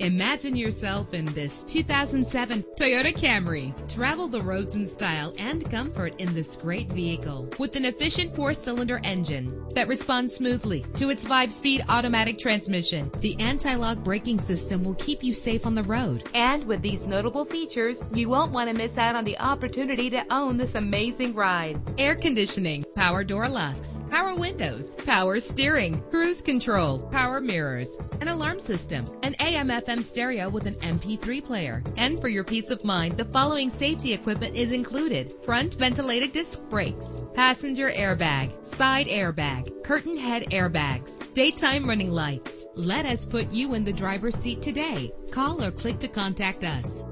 Imagine yourself in this 2007 Toyota Camry. Travel the roads in style and comfort in this great vehicle. With an efficient 4-cylinder engine that responds smoothly to its 5-speed automatic transmission, the anti-lock braking system will keep you safe on the road. And with these notable features, you won't want to miss out on the opportunity to own this amazing ride. Air conditioning, power door locks, power windows, power steering, cruise control, power mirrors, an alarm system, an AM/FM stereo with an MP3 player. And for your peace of mind, the following safety equipment is included: front ventilated disc brakes, passenger airbag, side airbag, curtain head airbags, daytime running lights. Let us put you in the driver's seat today. Call or click to contact us.